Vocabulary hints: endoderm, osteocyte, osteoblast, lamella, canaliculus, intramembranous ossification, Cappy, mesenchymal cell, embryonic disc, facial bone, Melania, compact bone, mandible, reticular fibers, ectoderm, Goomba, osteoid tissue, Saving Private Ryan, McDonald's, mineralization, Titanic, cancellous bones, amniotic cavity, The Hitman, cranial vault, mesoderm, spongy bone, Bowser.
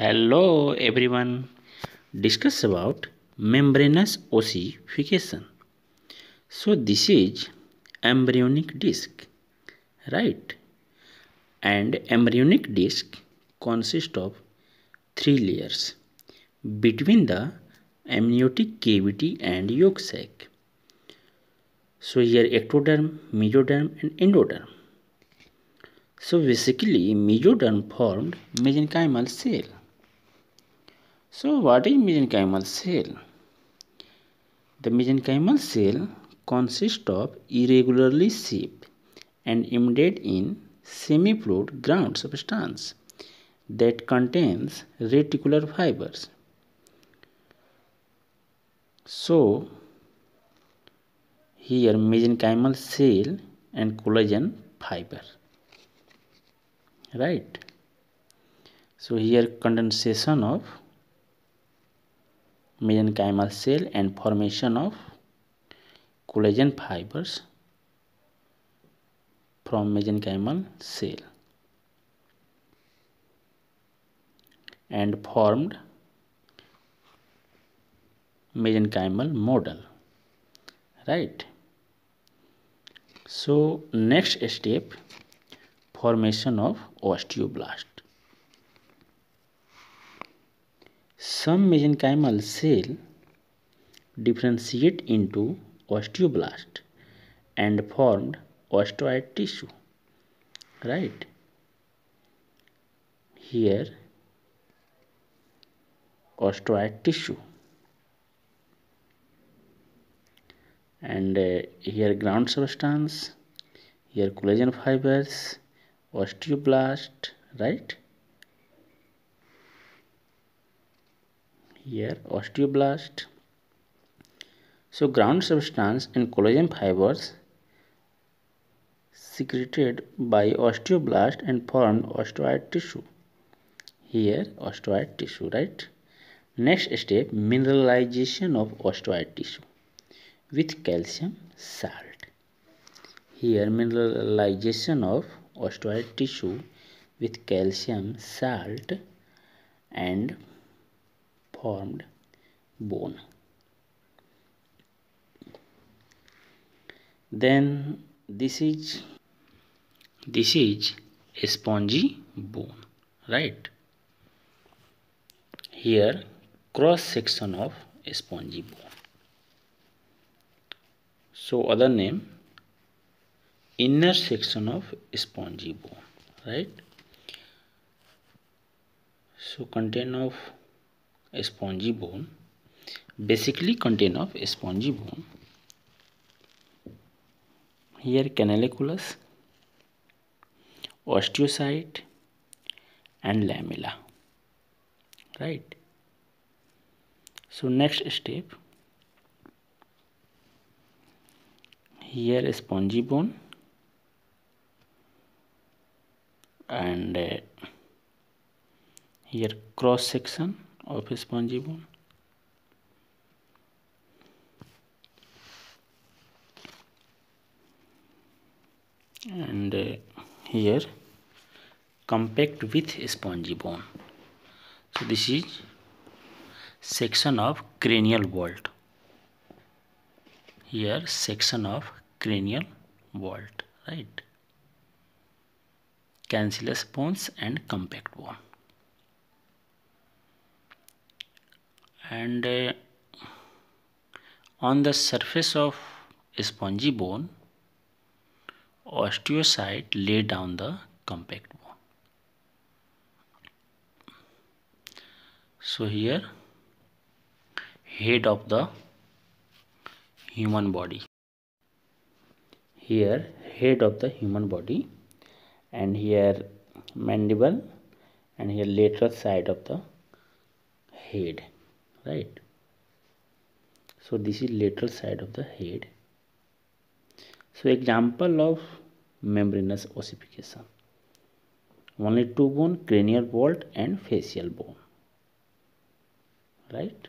Hello everyone, discuss about membranous ossification. So this is embryonic disc, right? And embryonic disc consists of three layers between the amniotic cavity and yolk sac. So here ectoderm, mesoderm and endoderm. So basically mesoderm formed mesenchymal cell. So what is mesenchymal cell? The mesenchymal cell consists of irregularly shaped and embedded in semi-fluid ground substance that contains reticular fibers. So here mesenchymal cell and collagen fiber, right? So here condensation of mesenchymal cell and formation of collagen fibers from mesenchymal cell and formed mesenchymal model, right? So next step, formation of osteoblast. Some mesenchymal cell differentiate into osteoblast and formed osteoid tissue, right? Here osteoid tissue and here ground substance, here collagen fibers, osteoblast, right? Here osteoblast. So ground substance and collagen fibers secreted by osteoblast and formed osteoid tissue. Here osteoid tissue, right? Next step, mineralization of osteoid tissue with calcium salt. Here mineralization of osteoid tissue with calcium salt and formed bone. Then this is a spongy bone, right? Here cross section of a spongy bone. So other name inner section of spongy bone, right? So contain of a spongy bone, basically contain of a spongy bone. Here canaliculus, osteocyte and lamella, right? So next step, here a spongy bone and here cross section of a spongy bone. And here compact with spongy bone. So this is section of cranial vault. Here section of cranial vault, right? Cancellous bones and compact bone. And on the surface of spongy bone, osteocyte lay down the compact bone. So here head of the human body, here head of the human body, and here mandible and here lateral side of the head, right? So this is lateral side of the head. So example of membranous ossification, only two bone, cranial vault and facial bone, right?